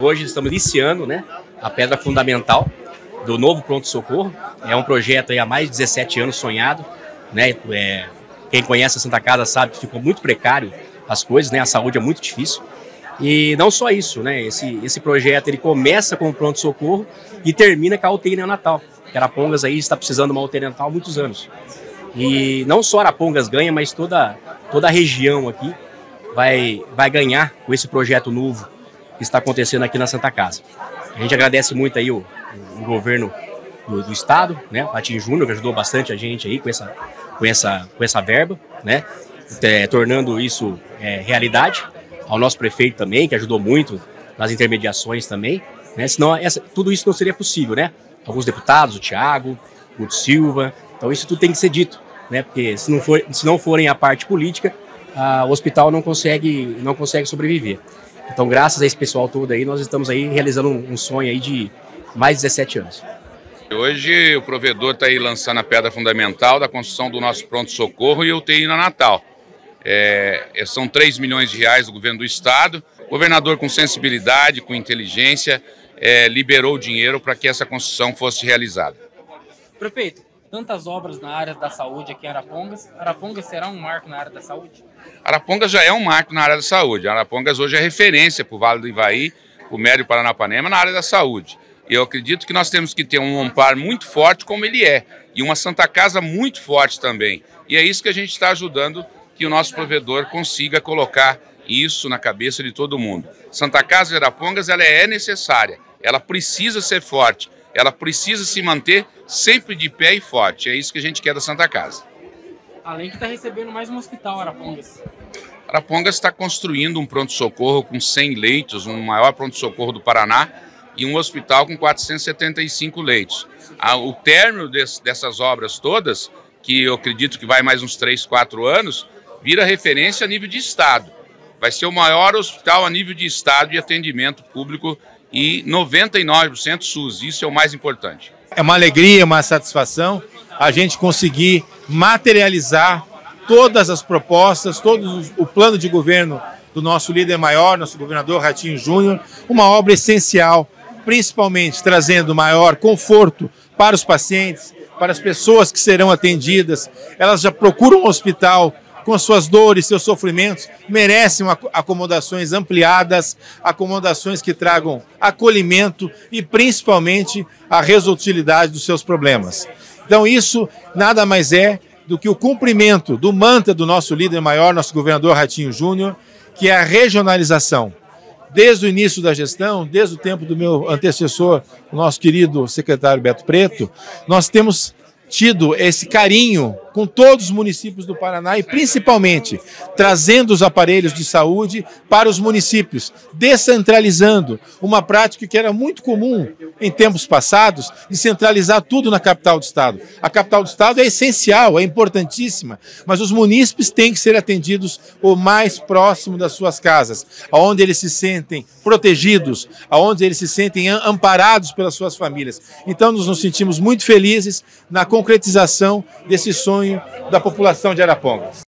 Hoje estamos iniciando, né, a pedra fundamental do novo pronto-socorro. É um projeto aí há mais de 17 anos sonhado, né? Quem conhece a Santa Casa sabe que ficou muito precário as coisas, né? A saúde é muito difícil. E não só isso, né? Esse projeto ele começa com o pronto-socorro e termina com a UTI neonatal. Arapongas aí está precisando de uma UTI neonatal há muitos anos. E não só Arapongas ganha, mas toda a região aqui vai ganhar com esse projeto novo que está acontecendo aqui na Santa Casa. A gente agradece muito aí o governo do estado, né? O Ratinho Júnior, que ajudou bastante a gente aí com essa verba, né? Tornando isso realidade. Ao nosso prefeito também, que ajudou muito nas intermediações também, né? Senão tudo isso não seria possível, né? Alguns deputados, o Thiago, o Silva. Então isso tudo tem que ser dito, né? Porque se não forem a parte política, o hospital não consegue sobreviver. Então, graças a esse pessoal todo aí, nós estamos aí realizando um sonho aí de mais de 17 anos. Hoje o provedor está aí lançando a pedra fundamental da construção do nosso pronto-socorro e UTI neonatal. São 3 milhões de reais do governo do estado. O governador, com sensibilidade, com inteligência, liberou o dinheiro para que essa construção fosse realizada. Prefeito, tantas obras na área da saúde aqui em Arapongas. Arapongas será um marco na área da saúde? Arapongas já é um marco na área da saúde. Arapongas hoje é referência para o Vale do Ivaí, para o Médio Paranapanema, na área da saúde. E eu acredito que nós temos que ter um amparo muito forte como ele é, e uma Santa Casa muito forte também. E é isso que a gente está ajudando, que o nosso provedor consiga colocar isso na cabeça de todo mundo. Santa Casa de Arapongas, ela é necessária, ela precisa ser forte, ela precisa se manter sempre de pé e forte. É isso que a gente quer da Santa Casa. Além que está recebendo mais um hospital, Arapongas. Arapongas está construindo um pronto-socorro com 100 leitos, um maior pronto-socorro do Paraná, e um hospital com 475 leitos. O término dessas obras todas, que eu acredito que vai mais uns 3, 4 anos, vira referência a nível de estado. Vai ser o maior hospital a nível de estado de atendimento público e 99% SUS. Isso é o mais importante. É uma alegria, uma satisfação a gente conseguir materializar todas as propostas, todo o plano de governo do nosso líder maior, nosso governador Ratinho Júnior, uma obra essencial, principalmente trazendo maior conforto para os pacientes, para as pessoas que serão atendidas. Elas já procuram um hospital com suas dores, seus sofrimentos, merecem acomodações ampliadas, acomodações que tragam acolhimento e principalmente a resolutividade dos seus problemas. Então isso nada mais é do que o cumprimento do mantra do nosso líder maior, nosso governador Ratinho Júnior, que é a regionalização. Desde o início da gestão, desde o tempo do meu antecessor, o nosso querido secretário Beto Preto, nós temos tido esse carinho com todos os municípios do Paraná e principalmente trazendo os aparelhos de saúde para os municípios, descentralizando uma prática que era muito comum em tempos passados, de centralizar tudo na capital do estado. A capital do estado é essencial, é importantíssima, mas os munícipes têm que ser atendidos o mais próximo das suas casas, aonde eles se sentem protegidos, aonde eles se sentem amparados pelas suas famílias. Então nós nos sentimos muito felizes na concretização desse sonho da população de Arapongas.